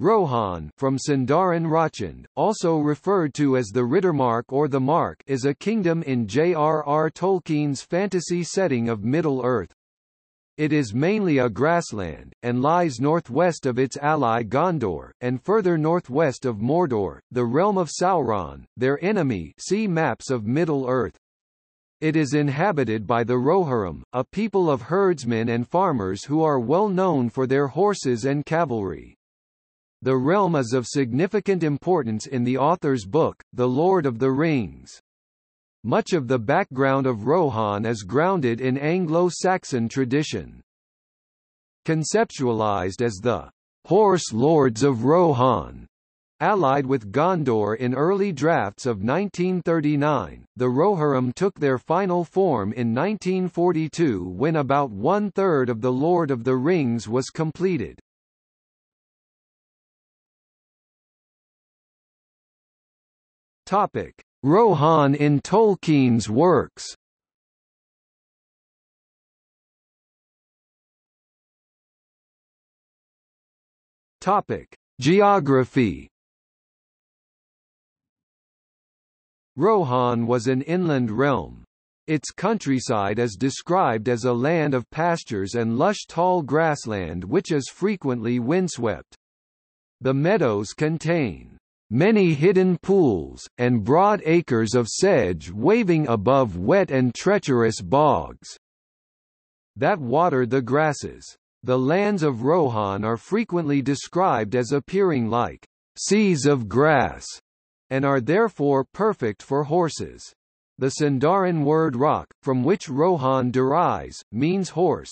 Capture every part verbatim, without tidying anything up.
Rohan, from Sindarin Rochand, also referred to as the Riddermark or the Mark, is a kingdom in J R R Tolkien's fantasy setting of Middle-earth. It is mainly a grassland, and lies northwest of its ally Gondor, and further northwest of Mordor, the realm of Sauron, their enemy. See maps of Middle-earth. It is inhabited by the Rohirrim, a people of herdsmen and farmers who are well known for their horses and cavalry. The realm is of significant importance in the author's book, The Lord of the Rings. Much of the background of Rohan is grounded in Anglo-Saxon tradition. Conceptualized as the horse lords of Rohan, allied with Gondor in early drafts of nineteen thirty-nine, the Rohirrim took their final form in nineteen forty-two when about one-third of The Lord of the Rings was completed. Topic: Rohan in Tolkien's works. Topic: Geography. Rohan was an inland realm. Its countryside is described as a land of pastures and lush tall grassland which is frequently windswept. The meadows contain many hidden pools, and broad acres of sedge waving above wet and treacherous bogs that water the grasses. The lands of Rohan are frequently described as appearing like seas of grass, and are therefore perfect for horses. The Sindarin word rock, from which Rohan derives, means horse.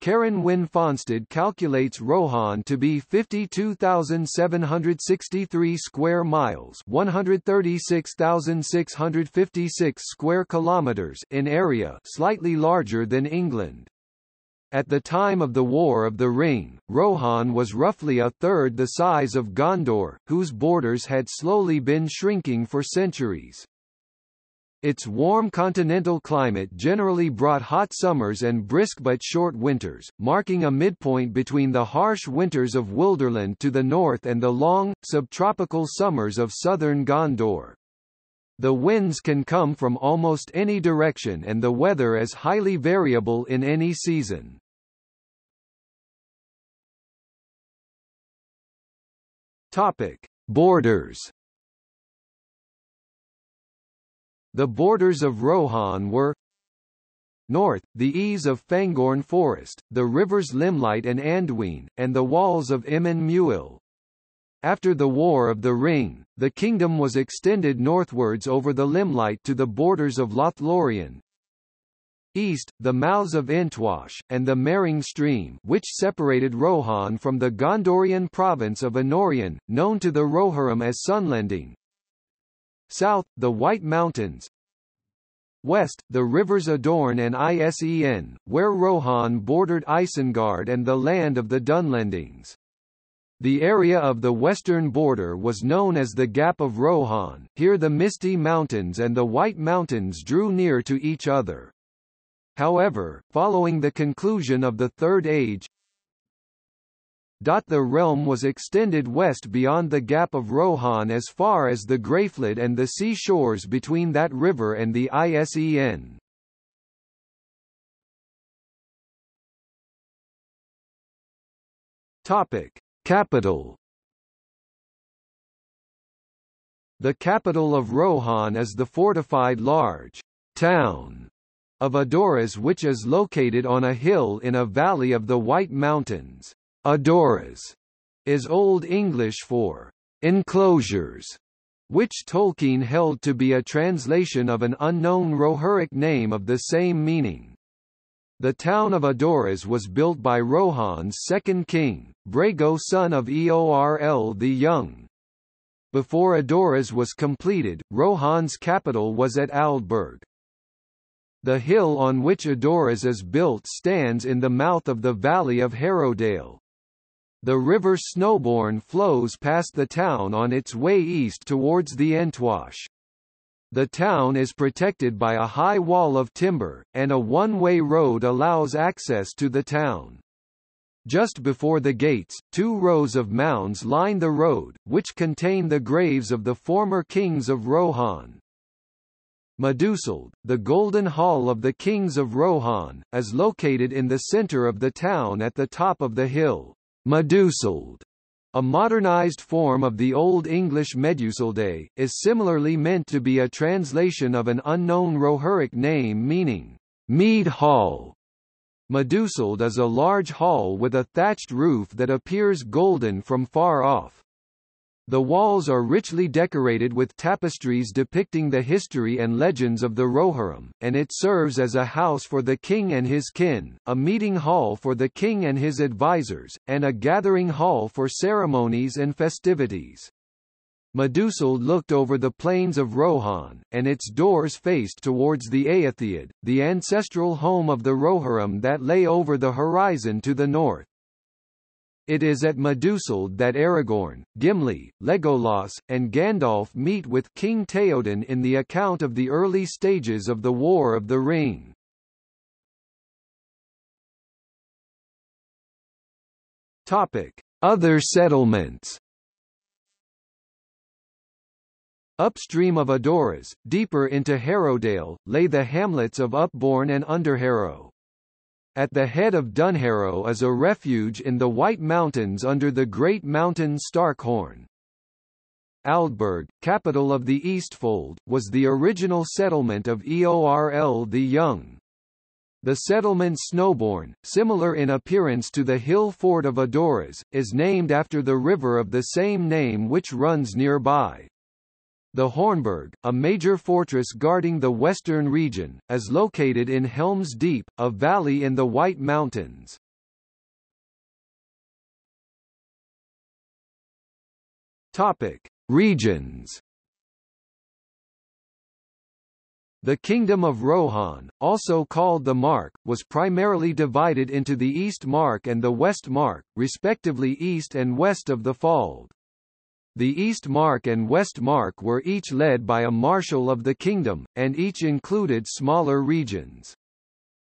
Karen Wynne Fonsted calculates Rohan to be fifty-two thousand seven hundred sixty-three square miles, one hundred thirty-six thousand six hundred fifty-six square kilometers in area, slightly larger than England. At the time of the War of the Ring, Rohan was roughly a third the size of Gondor, whose borders had slowly been shrinking for centuries. Its warm continental climate generally brought hot summers and brisk but short winters, marking a midpoint between the harsh winters of Wilderland to the north and the long, subtropical summers of southern Gondor. The winds can come from almost any direction and the weather is highly variable in any season. Topic: Borders. The borders of Rohan were: north, the ease of Fangorn Forest, the rivers Limlite and Anduin, and the walls of Emin Muil. After the War of the Ring, the kingdom was extended northwards over the Limlite to the borders of Lothlorien. East, the mouths of Entwash, and the Mering Stream, which separated Rohan from the Gondorian province of Anorion, known to the Rohirrim as Sunlending. South, the White Mountains. West, the rivers Adorn and Isen, where Rohan bordered Isengard and the land of the Dunlendings. The area of the western border was known as the Gap of Rohan. Here the Misty Mountains and the White Mountains drew near to each other. However, following the conclusion of the Third Age, the realm was extended west beyond the Gap of Rohan as far as the Graeflid and the sea shores between that river and the Isen. Topic: Capital. The capital of Rohan is the fortified large town of Edoras, which is located on a hill in a valley of the White Mountains. Edoras is Old English for enclosures, which Tolkien held to be a translation of an unknown Rohirric name of the same meaning. The town of Edoras was built by Rohan's second king, Brego, son of Eorl the Young. Before Edoras was completed, Rohan's capital was at Aldburg. The hill on which Edoras is built stands in the mouth of the valley of Harrowdale. The river Snowbourn flows past the town on its way east towards the Entwash. The town is protected by a high wall of timber, and a one-way road allows access to the town. Just before the gates, two rows of mounds line the road, which contain the graves of the former kings of Rohan. Meduseld, the Golden Hall of the Kings of Rohan, is located in the center of the town at the top of the hill. Meduseld, a modernized form of the Old English Meduseldae, is similarly meant to be a translation of an unknown Rohirric name meaning, mead hall. Meduseld is a large hall with a thatched roof that appears golden from far off. The walls are richly decorated with tapestries depicting the history and legends of the Rohirrim, and it serves as a house for the king and his kin, a meeting hall for the king and his advisors, and a gathering hall for ceremonies and festivities. Meduseld looked over the plains of Rohan, and its doors faced towards the Aethiad, the ancestral home of the Rohirrim that lay over the horizon to the north. It is at Meduseld that Aragorn, Gimli, Legolas, and Gandalf meet with King Théoden in the account of the early stages of the War of the Ring. Other settlements. Upstream of Edoras, deeper into Harrowdale, lay the hamlets of Upbourne and Underharrow. At the head of Dunharrow is a refuge in the White Mountains under the great mountain Starkhorn. Aldburg, capital of the Eastfold, was the original settlement of Eorl the Young. The settlement Snowbourn, similar in appearance to the hill fort of Edoras, is named after the river of the same name which runs nearby. The Hornburg, a major fortress guarding the western region, is located in Helm's Deep, a valley in the White Mountains. Topic: Regions. The Kingdom of Rohan, also called the Mark, was primarily divided into the East Mark and the West Mark, respectively east and west of the Fold. The East Mark and West Mark were each led by a marshal of the kingdom, and each included smaller regions.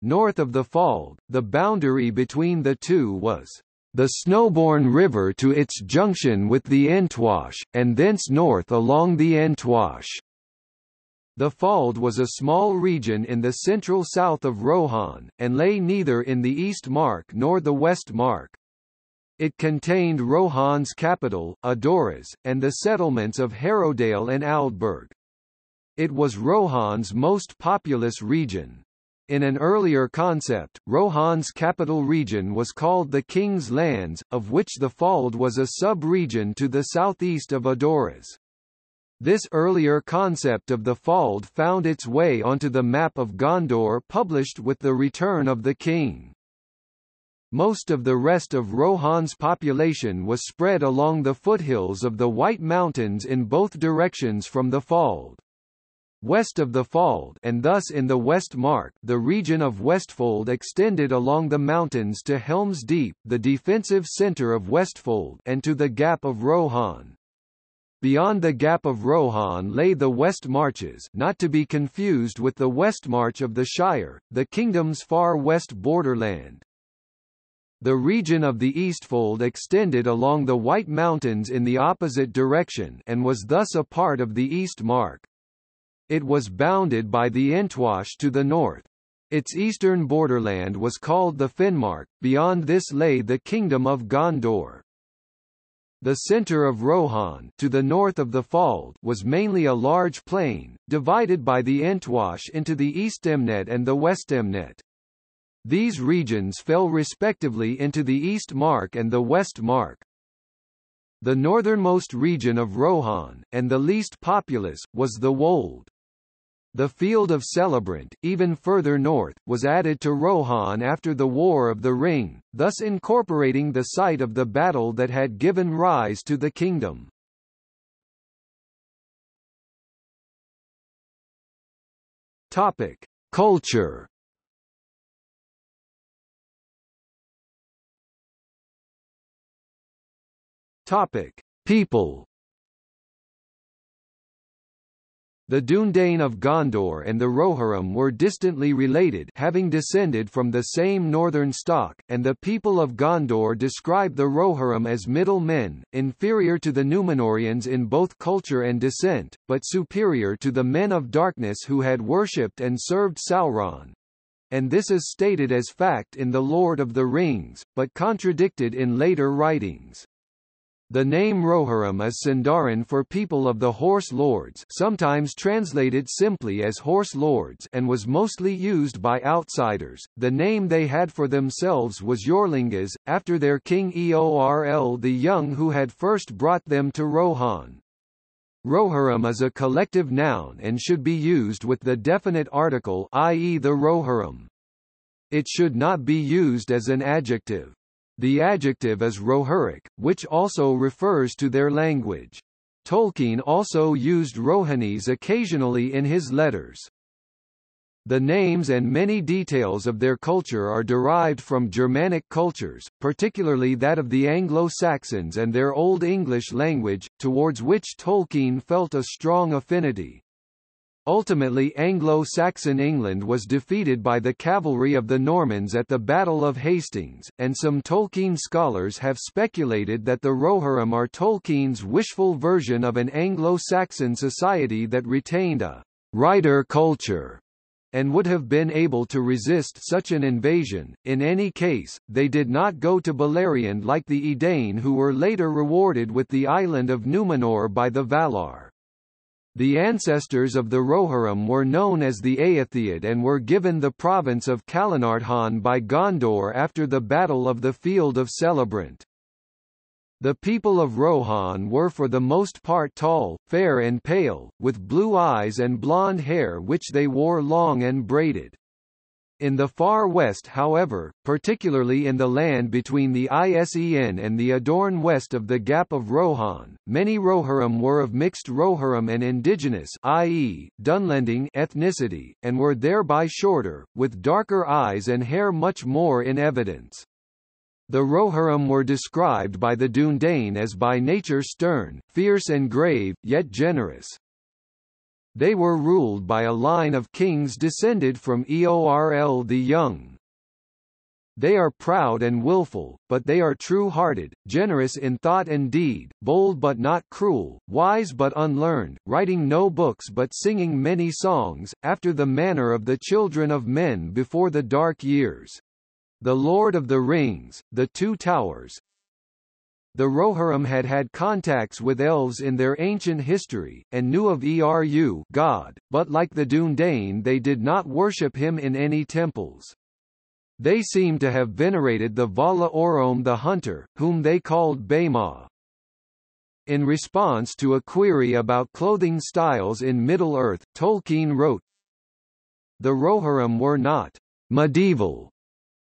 North of the Fold, the boundary between the two was the Snowbourn River to its junction with the Entwash, and thence north along the Entwash. The Fold was a small region in the central south of Rohan, and lay neither in the East Mark nor the West Mark. It contained Rohan's capital, Edoras, and the settlements of Harrowdale and Aldburg. It was Rohan's most populous region. In an earlier concept, Rohan's capital region was called the King's Lands, of which the Fold was a sub-region to the southeast of Edoras. This earlier concept of the Fold found its way onto the map of Gondor published with the return of the king. Most of the rest of Rohan's population was spread along the foothills of the White Mountains in both directions from the Fold. West of the Fold, and thus in the West Mark, the region of Westfold extended along the mountains to Helm's Deep, the defensive centre of Westfold, and to the Gap of Rohan. Beyond the Gap of Rohan lay the West Marches, not to be confused with the Westmarch of the Shire, the kingdom's far west borderland. The region of the Eastfold extended along the White Mountains in the opposite direction and was thus a part of the East Mark. It was bounded by the Entwash to the north. Its eastern borderland was called the Finmark. Beyond this lay the Kingdom of Gondor. The centre of Rohan, to the north of the Fold, was mainly a large plain, divided by the Entwash into the Eastemnet and the Westemnet. These regions fell respectively into the East Mark and the West Mark. The northernmost region of Rohan, and the least populous, was the Wold. The field of Celebrant, even further north, was added to Rohan after the War of the Ring, thus incorporating the site of the battle that had given rise to the kingdom. Topic: Culture. Topic: People. The Dúnedain of Gondor and the Rohirrim were distantly related, having descended from the same northern stock, and the people of Gondor describe the Rohirrim as middle men, inferior to the Númenóreans in both culture and descent, but superior to the men of darkness who had worshipped and served Sauron. And this is stated as fact in The Lord of the Rings, but contradicted in later writings. The name Rohirrim is Sindarin for people of the Horse Lords, sometimes translated simply as Horse Lords, and was mostly used by outsiders. The name they had for themselves was Jorlingas, after their king Eorl the Young, who had first brought them to Rohan. Rohirrim is a collective noun and should be used with the definite article, that is the Rohirrim. It should not be used as an adjective. The adjective is Rohirric, which also refers to their language. Tolkien also used Rohanese occasionally in his letters. The names and many details of their culture are derived from Germanic cultures, particularly that of the Anglo-Saxons and their Old English language, towards which Tolkien felt a strong affinity. Ultimately, Anglo-Saxon England was defeated by the cavalry of the Normans at the Battle of Hastings, and some Tolkien scholars have speculated that the Rohirrim are Tolkien's wishful version of an Anglo-Saxon society that retained a rider culture and would have been able to resist such an invasion. In any case, they did not go to Beleriand like the Edain, who were later rewarded with the island of Númenor by the Valar. The ancestors of the Rohirrim were known as the Aethiad and were given the province of Calanarthan by Gondor after the Battle of the Field of Celebrant. The people of Rohan were for the most part tall, fair and pale, with blue eyes and blonde hair which they wore long and braided. In the far west, however, particularly in the land between the Isen and the Adorn west of the Gap of Rohan, many Rohirrim were of mixed Rohirrim and indigenous, that is, Dunlending ethnicity, and were thereby shorter, with darker eyes and hair much more in evidence. The Rohirrim were described by the Dúnedain as by nature stern, fierce and grave, yet generous. They were ruled by a line of kings descended from Eorl the Young. They are proud and willful, but they are true-hearted, generous in thought and deed, bold but not cruel, wise but unlearned, writing no books but singing many songs, after the manner of the children of men before the dark years. The Lord of the Rings, The Two Towers. The Rohirrim had had contacts with elves in their ancient history, and knew of Eru God, but like the Dúnedain they did not worship him in any temples. They seem to have venerated the Vala Orom the Hunter, whom they called Baima. In response to a query about clothing styles in Middle-earth, Tolkien wrote, "The Rohirrim were not medieval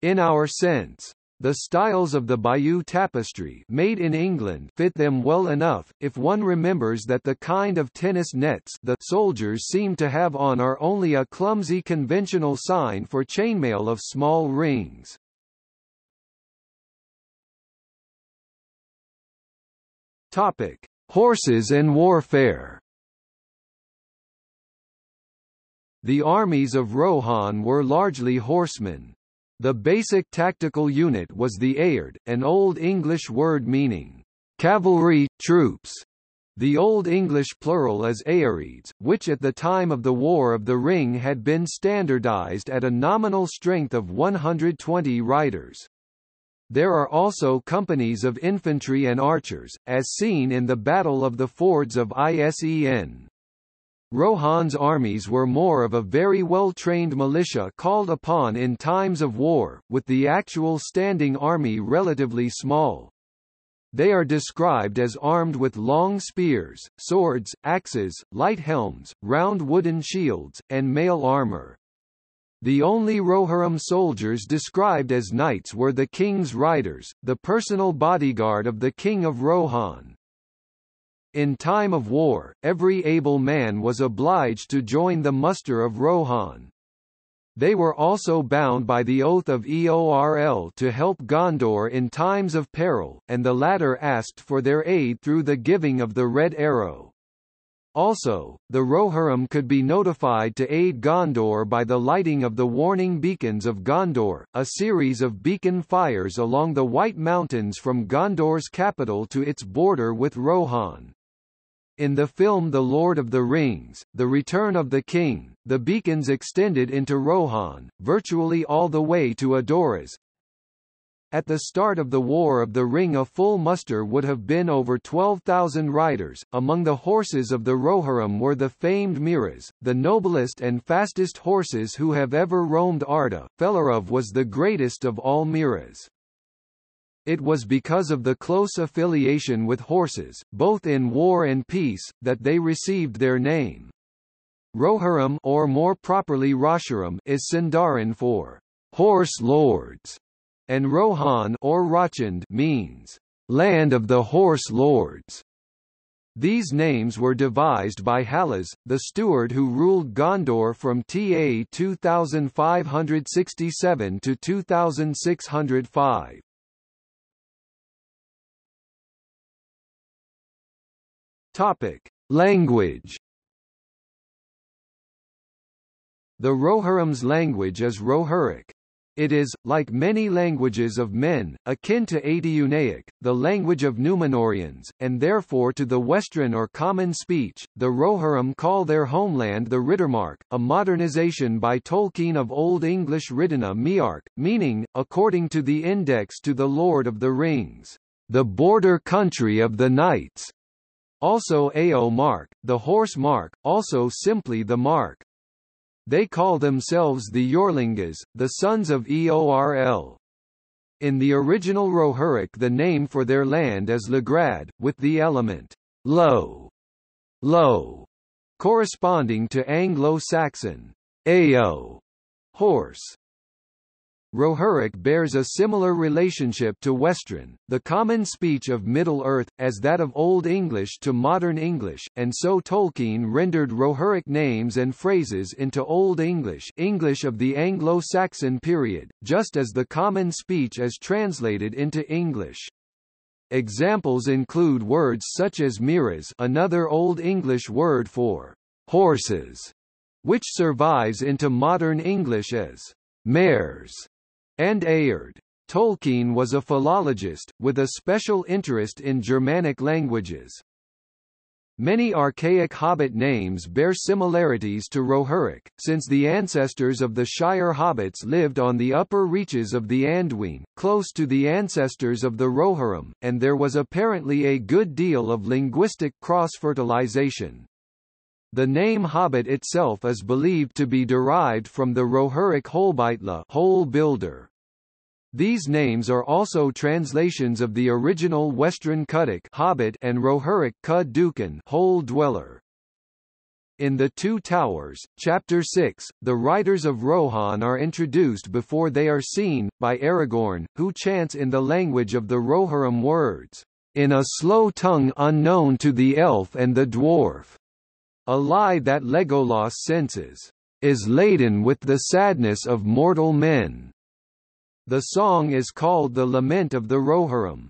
in our sense. The styles of the Bayeux tapestry made in England fit them well enough, if one remembers that the kind of tennis nets the soldiers seem to have on are only a clumsy conventional sign for chainmail of small rings." Topic: Horses and warfare. The armies of Rohan were largely horsemen. The basic tactical unit was the Eard, an Old English word meaning cavalry, troops. The Old English plural is Eorids, which at the time of the War of the Ring had been standardized at a nominal strength of one hundred twenty riders. There are also companies of infantry and archers, as seen in the Battle of the Fords of Isen. Rohan's armies were more of a very well-trained militia called upon in times of war, with the actual standing army relatively small. They are described as armed with long spears, swords, axes, light helms, round wooden shields, and mail armor. The only Rohirrim soldiers described as knights were the king's riders, the personal bodyguard of the king of Rohan. In time of war, every able man was obliged to join the muster of Rohan. They were also bound by the oath of Eorl to help Gondor in times of peril, and the latter asked for their aid through the giving of the red arrow. Also, the Rohirrim could be notified to aid Gondor by the lighting of the warning beacons of Gondor, a series of beacon fires along the White Mountains from Gondor's capital to its border with Rohan. In the film The Lord of the Rings, The Return of the King, the beacons extended into Rohan, virtually all the way to Edoras. At the start of the War of the Ring, a full muster would have been over twelve thousand riders. Among the horses of the Rohirrim were the famed Miras, the noblest and fastest horses who have ever roamed Arda. Fellarov was the greatest of all Miras. It was because of the close affiliation with horses, both in war and peace, that they received their name. Rohirrim, or more properly Rohirrim, is Sindarin for horse lords, and Rohan or Rochand means land of the horse lords. These names were devised by Halas, the steward who ruled Gondor from T A two thousand five hundred sixty-seven to two thousand six hundred five. Topic: Language. The Rohirrim's language is Rohirric. It is, like many languages of men, akin to Adiunaic, the language of Númenóreans, and therefore to the Western or common speech. The Rohirrim call their homeland the Riddermark, a modernization by Tolkien of Old English Ridina Miarch, meaning, according to the index to The Lord of the Rings, the border country of the knights. Also Ao Mark, the horse mark, also simply the mark. They call themselves the Yorlingas, the sons of Eorl. In the original Rohirric, the name for their land is Legrad, with the element low, low, corresponding to Anglo-Saxon Ao, horse. Rohirric bears a similar relationship to Westron, the common speech of Middle-earth, as that of Old English to Modern English, and so Tolkien rendered Rohirric names and phrases into Old English, English of the Anglo-Saxon period, just as the common speech is translated into English. Examples include words such as miras, another Old English word for horses, which survives into Modern English as mares, and Aird. Tolkien was a philologist, with a special interest in Germanic languages. Many archaic hobbit names bear similarities to Rohirric, since the ancestors of the Shire hobbits lived on the upper reaches of the Anduin, close to the ancestors of the Rohirrim, and there was apparently a good deal of linguistic cross-fertilization. The name Hobbit itself is believed to be derived from the Rohirric Holbeitla, hole builder. These names are also translations of the original Western Kuduk Hobbit and Rohirric Cud Dukan, hole dweller. In The Two Towers, Chapter six, the riders of Rohan are introduced before they are seen, by Aragorn, who chants in the language of the Rohirrim words, in a slow tongue unknown to the elf and the dwarf. A lie that Legolas senses, is laden with the sadness of mortal men. The song is called the Lament of the Rohirrim.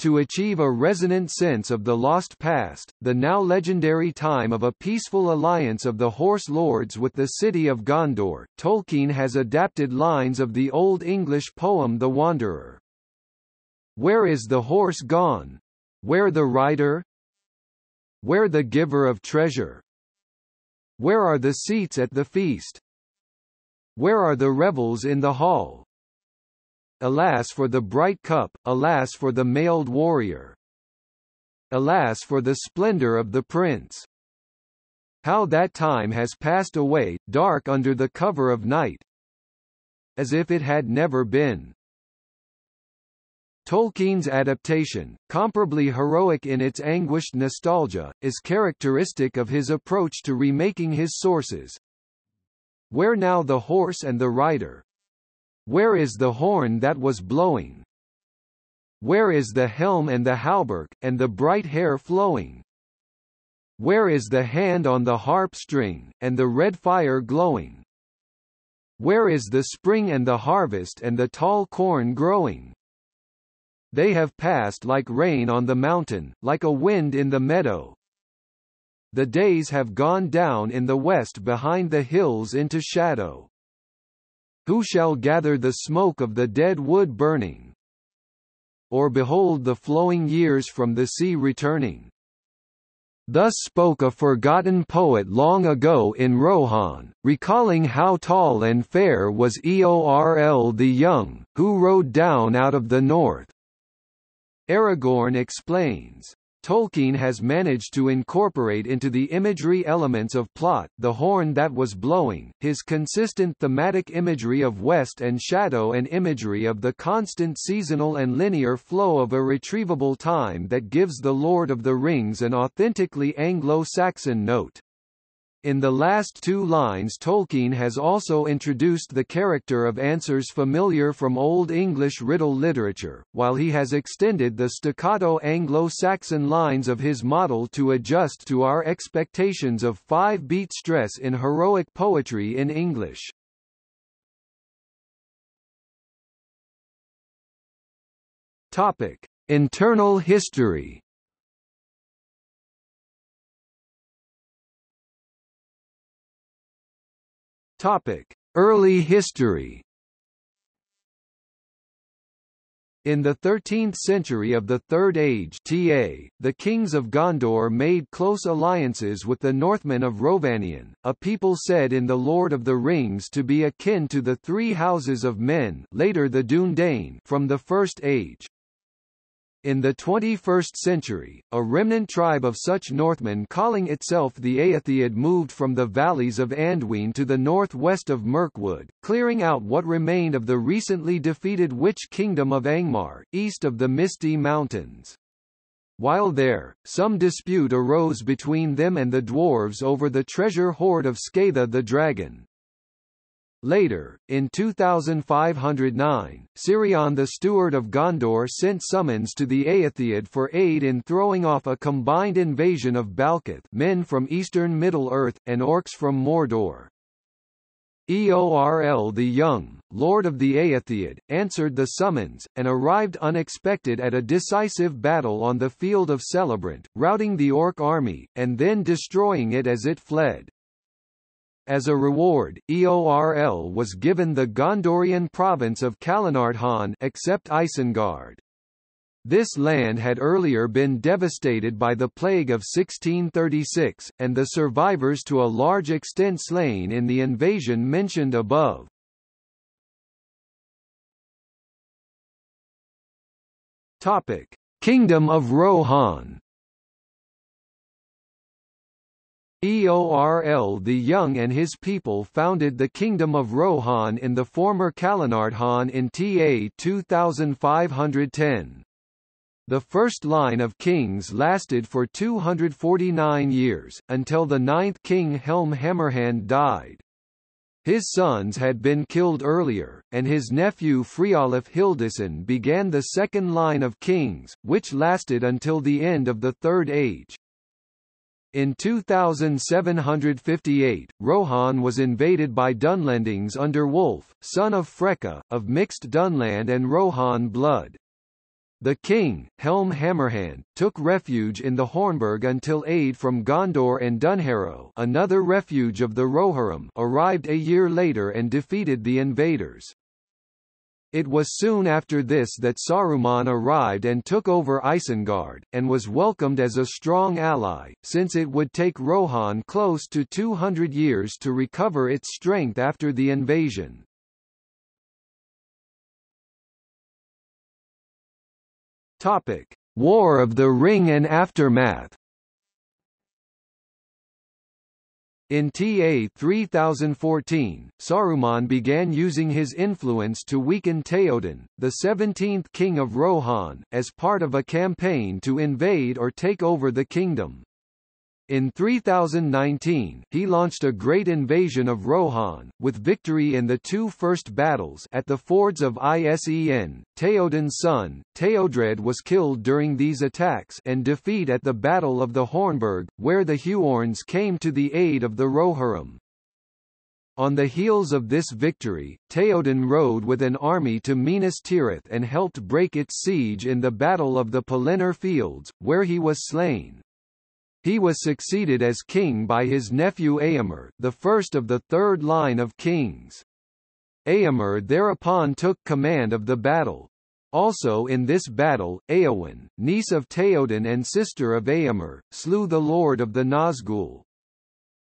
To achieve a resonant sense of the lost past, the now legendary time of a peaceful alliance of the horse lords with the city of Gondor, Tolkien has adapted lines of the Old English poem The Wanderer. Where is the horse gone? Where the rider? Where the giver of treasure? Where are the seats at the feast? Where are the revels in the hall? Alas for the bright cup, alas for the mailed warrior. Alas for the splendor of the prince. How that time has passed away, dark under the cover of night, as if it had never been. Tolkien's adaptation, comparably heroic in its anguished nostalgia, is characteristic of his approach to remaking his sources. Where now the horse and the rider? Where is the horn that was blowing? Where is the helm and the hauberk, and the bright hair flowing? Where is the hand on the harp string, and the red fire glowing? Where is the spring and the harvest and the tall corn growing? They have passed like rain on the mountain, like a wind in the meadow. the days have gone down in the west behind the hills into shadow. Who shall gather the smoke of the dead wood burning? Or behold the flowing years from the sea returning? Thus spoke a forgotten poet long ago in Rohan, recalling how tall and fair was Eorl the Young, who rode down out of the north. Aragorn explains. Tolkien has managed to incorporate into the imagery elements of plot, the horn that was blowing, his consistent thematic imagery of west and shadow and imagery of the constant seasonal and linear flow of irretrievable time that gives The Lord of the Rings an authentically Anglo-Saxon note. In the last two lines Tolkien has also introduced the character of answers familiar from Old English riddle literature, while he has extended the staccato Anglo-Saxon lines of his model to adjust to our expectations of five-beat stress in heroic poetry in English. Topic: Internal history. Topic: Early history. In the thirteenth century of the Third Age (T A), the kings of Gondor made close alliances with the Northmen of Rovanion, a people said in The Lord of the Rings to be akin to the Three Houses of Men, later the Dúnedain, from the First Age. In the twenty-first century, a remnant tribe of such Northmen calling itself the Aethiad moved from the valleys of Anduin to the northwest of Mirkwood, clearing out what remained of the recently defeated witch kingdom of Angmar, east of the Misty Mountains. While there, some dispute arose between them and the dwarves over the treasure hoard of Skatha the dragon. Later, in two thousand five hundred nine, Sirion the steward of Gondor sent summons to the Aethiad for aid in throwing off a combined invasion of Balkith, men from eastern Middle-earth, and orcs from Mordor. Eorl the Young, Lord of the Aethiad, answered the summons, and arrived unexpected at a decisive battle on the field of Celebrant, routing the orc army, and then destroying it as it fled. As a reward, Eorl was given the Gondorian province of Kalanardhan, except Isengard. This land had earlier been devastated by the plague of sixteen thirty-six, and the survivors to a large extent slain in the invasion mentioned above. Topic: Kingdom of Rohan. Eorl the Young and his people founded the Kingdom of Rohan in the former Kalanardhan in T A two thousand five hundred ten. The first line of kings lasted for two hundred forty-nine years, until the ninth king Helm Hammerhand died. His sons had been killed earlier, and his nephew Friolf Hildisson began the second line of kings, which lasted until the end of the Third Age. In two thousand seven hundred fifty-eight, Rohan was invaded by Dunlendings under Wulf, son of Freka, of mixed Dunland and Rohan blood. The king, Helm Hammerhand, took refuge in the Hornburg until aid from Gondor and Dunharrow, another refuge of the Rohirrim, arrived a year later and defeated the invaders. It was soon after this that Saruman arrived and took over Isengard, and was welcomed as a strong ally, since it would take Rohan close to two hundred years to recover its strength after the invasion. Topic: War of the Ring and aftermath. In T A three thousand fourteen, Saruman began using his influence to weaken Théoden, the seventeenth king of Rohan, as part of a campaign to invade or take over the kingdom. In three thousand nineteen, he launched a great invasion of Rohan, with victory in the two first battles at the fords of Isen. Théoden's son, Théodred, was killed during these attacks, and defeat at the Battle of the Hornburg, where the Huorns came to the aid of the Rohirrim. On the heels of this victory, Théoden rode with an army to Minas Tirith and helped break its siege in the Battle of the Pelennor Fields, where he was slain. He was succeeded as king by his nephew Éomer, the first of the third line of kings. Éomer thereupon took command of the battle. Also in this battle, Éowyn, niece of Théoden and sister of Éomer, slew the lord of the Nazgûl.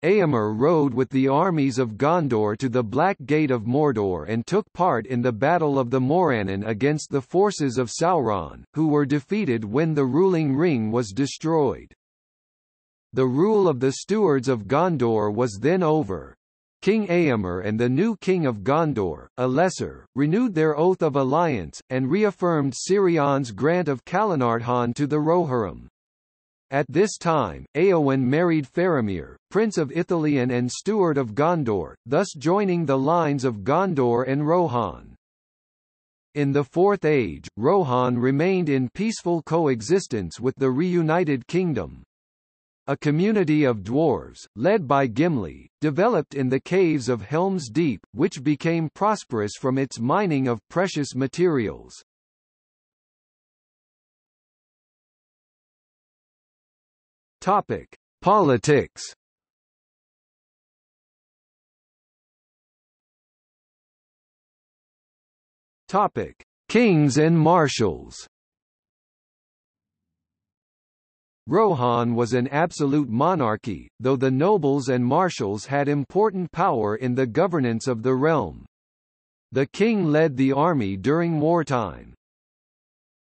Éomer rode with the armies of Gondor to the Black Gate of Mordor and took part in the Battle of the Morannon against the forces of Sauron, who were defeated when the ruling ring was destroyed. The rule of the stewards of Gondor was then over. King Éomer and the new king of Gondor, Elessar, renewed their oath of alliance, and reaffirmed Sirion's grant of Calanardhan to the Rohirrim. At this time, Éowyn married Faramir, Prince of Ithilien and Steward of Gondor, thus joining the lines of Gondor and Rohan. In the Fourth Age, Rohan remained in peaceful coexistence with the reunited kingdom. A community of dwarves, led by Gimli, developed in the caves of Helm's Deep, which became prosperous from its mining of precious materials. Topic: Politics. Topic: Kings and marshals. Rohan was an absolute monarchy, though the nobles and marshals had important power in the governance of the realm. The king led the army during wartime.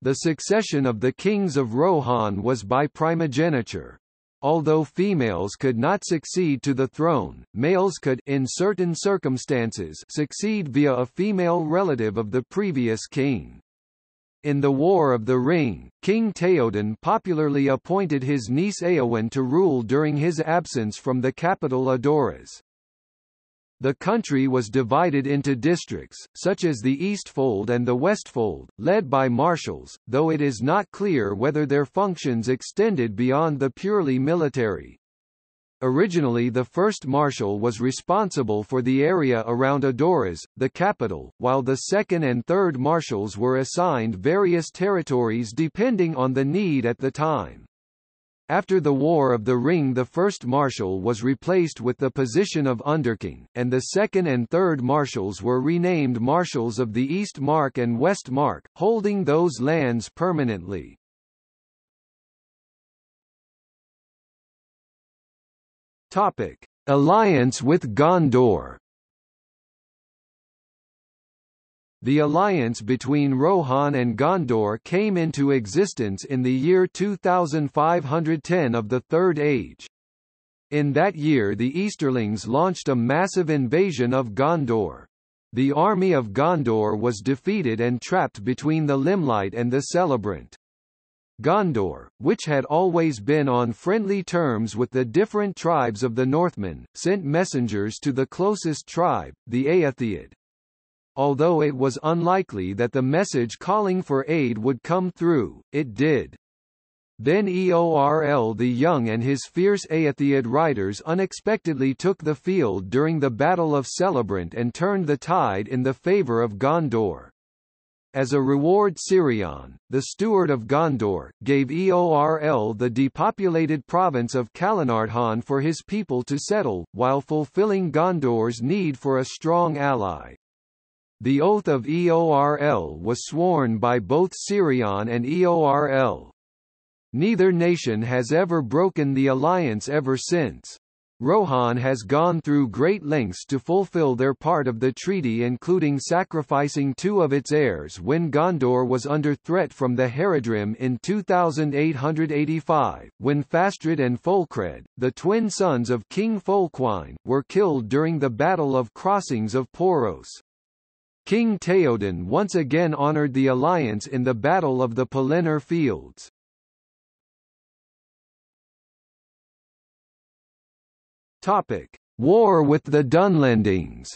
The succession of the kings of Rohan was by primogeniture. Although females could not succeed to the throne, males could, in certain circumstances, succeed via a female relative of the previous king. In the War of the Ring, King Théoden popularly appointed his niece Éowyn to rule during his absence from the capital Edoras. The country was divided into districts, such as the Eastfold and the Westfold, led by marshals, though it is not clear whether their functions extended beyond the purely military. Originally, the first marshal was responsible for the area around Edoras, the capital, while the second and third marshals were assigned various territories depending on the need at the time. After the War of the Ring, the first marshal was replaced with the position of underking, and the second and third marshals were renamed marshals of the East Mark and West Mark, holding those lands permanently. Topic: Alliance with Gondor. The alliance between Rohan and Gondor came into existence in the year two thousand five hundred ten of the Third Age. In that year, the Easterlings launched a massive invasion of Gondor. The army of Gondor was defeated and trapped between the Limlite and the Celebrant. Gondor, which had always been on friendly terms with the different tribes of the Northmen, sent messengers to the closest tribe, the Aethiad. Although it was unlikely that the message calling for aid would come through, it did. Then Eorl the Young and his fierce Aethiad riders unexpectedly took the field during the Battle of Celebrant and turned the tide in the favor of Gondor. As a reward, Sirion, the steward of Gondor, gave Eorl the depopulated province of Calanardhan for his people to settle, while fulfilling Gondor's need for a strong ally. The oath of Eorl was sworn by both Sirion and Eorl. Neither nation has ever broken the alliance ever since. Rohan has gone through great lengths to fulfill their part of the treaty, including sacrificing two of its heirs when Gondor was under threat from the Haradrim in two thousand eight hundred eighty-five, when Fastred and Folcred, the twin sons of King Folquine, were killed during the Battle of Crossings of Poros. King Théoden once again honoured the alliance in the Battle of the Pelennor Fields. Topic: War with the Dunlendings.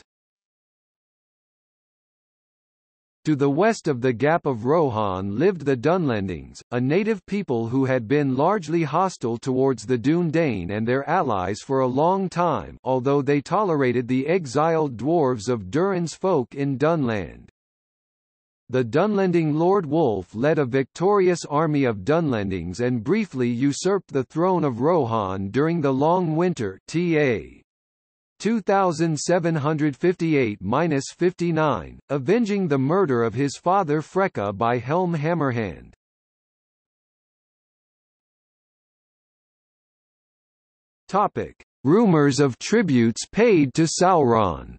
To the west of the Gap of Rohan lived the Dunlendings, a native people who had been largely hostile towards the Dúnedain and their allies for a long time, although they tolerated the exiled dwarves of Durin's folk in Dunland. the Dunlending Lord Wulf led a victorious army of Dunlendings and briefly usurped the throne of Rohan during the Long Winter T A two thousand seven hundred fifty-eight to fifty-nine, avenging the murder of his father Freka by Helm Hammerhand. Topic: Rumors of tributes paid to Sauron.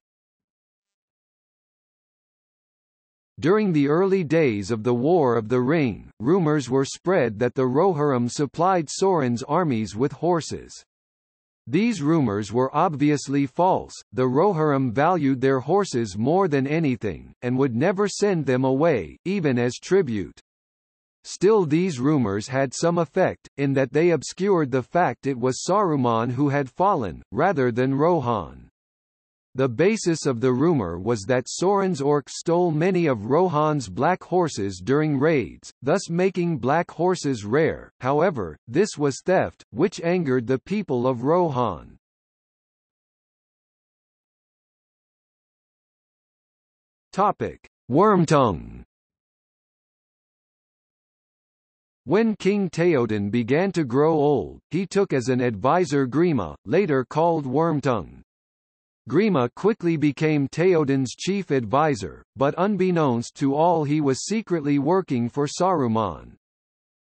During the early days of the War of the Ring, rumors were spread that the Rohirrim supplied Sauron's armies with horses. These rumors were obviously false. The Rohirrim valued their horses more than anything, and would never send them away, even as tribute. Still, these rumors had some effect, in that they obscured the fact it was Saruman who had fallen, rather than Rohan. The basis of the rumor was that Sauron's orcs stole many of Rohan's black horses during raids, thus making black horses rare. However, this was theft, which angered the people of Rohan. Topic: Wormtongue. When King Théoden began to grow old, he took as an advisor Grima, later called Wormtongue. Grima quickly became Théoden's chief advisor, but unbeknownst to all he was secretly working for Saruman.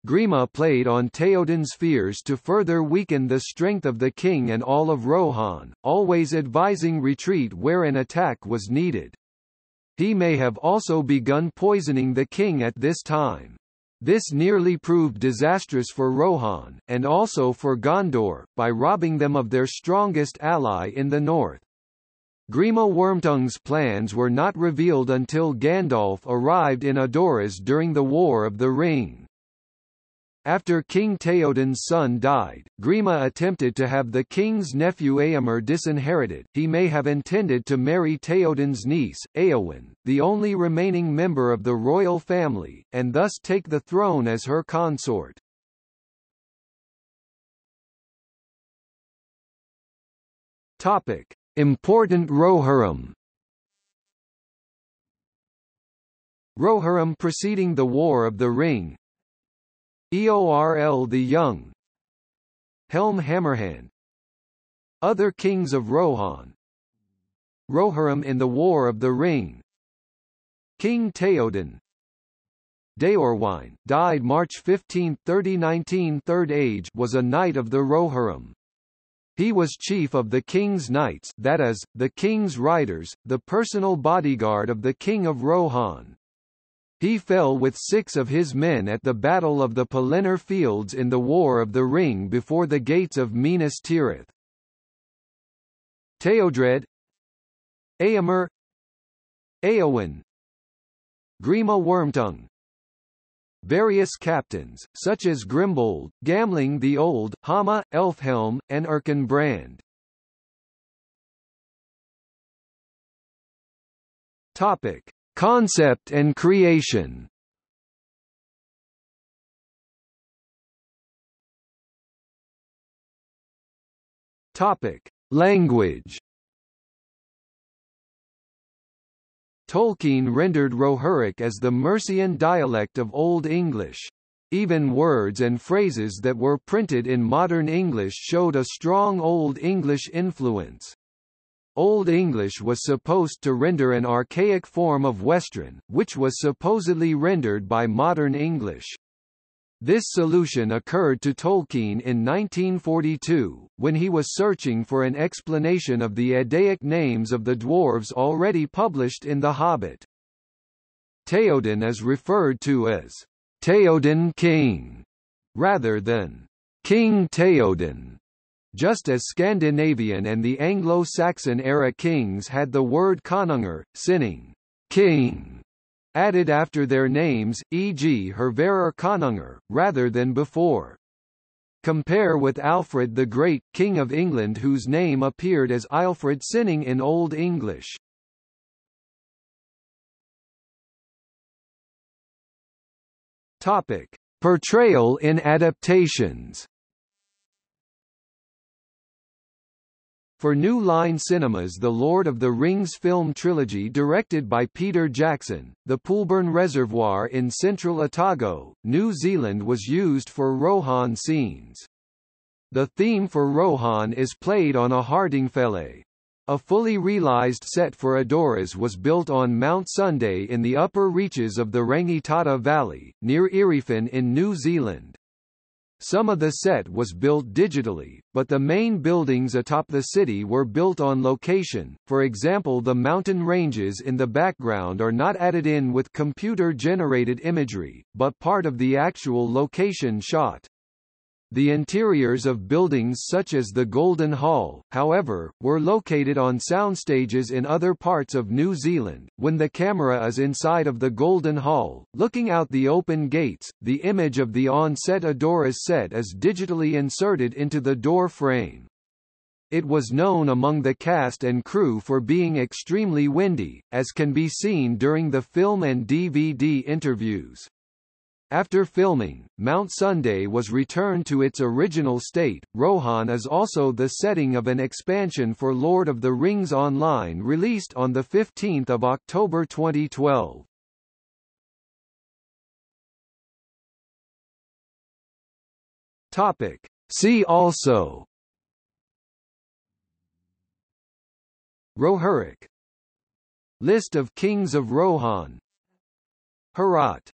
Grima played on Théoden's fears to further weaken the strength of the king and all of Rohan, always advising retreat where an attack was needed. He may have also begun poisoning the king at this time. This nearly proved disastrous for Rohan, and also for Gondor, by robbing them of their strongest ally in the north. Grima Wormtongue's plans were not revealed until Gandalf arrived in Edoras during the War of the Ring. After King Théoden's son died, Grima attempted to have the king's nephew Éomer disinherited. He may have intended to marry Théoden's niece, Éowyn, the only remaining member of the royal family, and thus take the throne as her consort. Topic: Important Rohirrim. Rohirrim preceding the War of the Ring. Eorl the Young, Helm Hammerhand, other kings of Rohan, Rohirrim in the War of the Ring, King Théoden, Daorwine, died March fifteenth thirty nineteen, Third Age, was a knight of the Rohirrim. He was chief of the king's knights, that is, the king's riders, the personal bodyguard of the king of Rohan. He fell with six of his men at the Battle of the Pelennor Fields in the War of the Ring before the gates of Minas Tirith. Théodred, Éomer, Éowyn, Grima Wormtongue. Various captains, such as Grimbold, Gamling the Old, Hama, Elfhelm, and Erkenbrand. Topic: Concept and creation. Topic: Language. Tolkien rendered Rohirric as the Mercian dialect of Old English. Even words and phrases that were printed in modern English showed a strong Old English influence. Old English was supposed to render an archaic form of Western, which was supposedly rendered by modern English. This solution occurred to Tolkien in nineteen forty-two, when he was searching for an explanation of the Eddaic names of the dwarves already published in The Hobbit. Théoden is referred to as Théoden King, rather than King Théoden. Just as Scandinavian and the Anglo-Saxon era kings had the word konungur, sinning, king, added after their names, for example Hervarar konungur, rather than before. Compare with Alfred the Great, King of England, whose name appeared as Eilfred sinning in Old English. Topic: Portrayal in adaptations. For New Line Cinemas, the Lord of the Rings film trilogy directed by Peter Jackson, the Poolburn Reservoir in central Otago, New Zealand was used for Rohan scenes. The theme for Rohan is played on a Hartingfele. A fully realized set for Edoras was built on Mount Sunday in the upper reaches of the Rangitata Valley, near Eriefan in New Zealand. Some of the set was built digitally, but the main buildings atop the city were built on location. For example, the mountain ranges in the background are not added in with computer-generated imagery, but part of the actual location shot. The interiors of buildings such as the Golden Hall, however, were located on soundstages in other parts of New Zealand. When the camera is inside of the Golden Hall, looking out the open gates, the image of the on-set Edoras set is digitally inserted into the door frame. It was known among the cast and crew for being extremely windy, as can be seen during the film and D V D interviews. After filming, Mount Sunday was returned to its original state. Rohan is also the setting of an expansion for Lord of the Rings Online released on the fifteenth of October twenty twelve. Topic: See also Rohirric, List of Kings of Rohan, Harrat.